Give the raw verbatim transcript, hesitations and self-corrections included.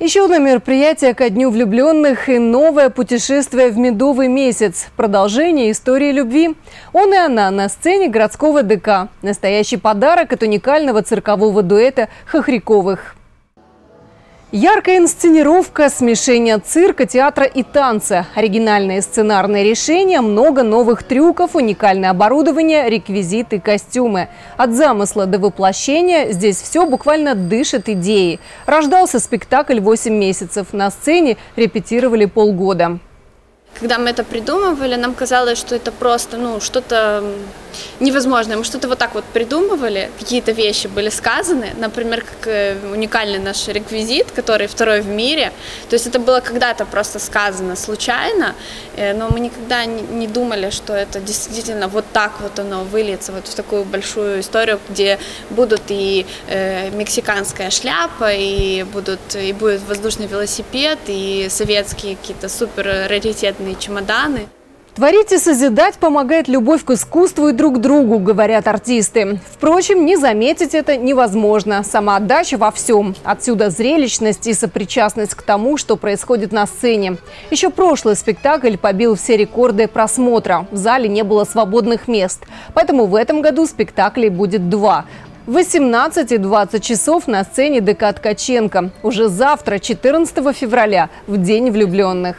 Еще одно мероприятие ко Дню влюбленных и новое путешествие в медовый месяц. Продолжение истории любви. Он и она на сцене городского ДК. Настоящий подарок от уникального циркового дуэта Хохряковых. Яркая инсценировка, смешение цирка, театра и танца, оригинальные сценарные решения, много новых трюков, уникальное оборудование, реквизиты, костюмы. От замысла до воплощения здесь все буквально дышит идеей. Рождался спектакль восемь месяцев, на сцене репетировали полгода. Когда мы это придумывали, нам казалось, что это просто ну, что-то невозможное. Мы что-то вот так вот придумывали, какие-то вещи были сказаны, например, как уникальный наш реквизит, который второй в мире. То есть это было когда-то просто сказано случайно, но мы никогда не думали, что это действительно вот так вот оно выльется вот в такую большую историю, где будут и мексиканская шляпа, и, будут, и будет воздушный велосипед, и советские какие-то супер-раритетные чемоданы. Творить и созидать помогает любовь к искусству и друг к другу, говорят артисты. Впрочем, не заметить это невозможно. Самоотдача во всем. Отсюда зрелищность и сопричастность к тому, что происходит на сцене. Еще прошлый спектакль побил все рекорды просмотра. В зале не было свободных мест. Поэтому в этом году спектаклей будет два. В восемнадцать и двадцать часов на сцене ДК Ткаченко. Уже завтра, четырнадцатого февраля, в День влюбленных.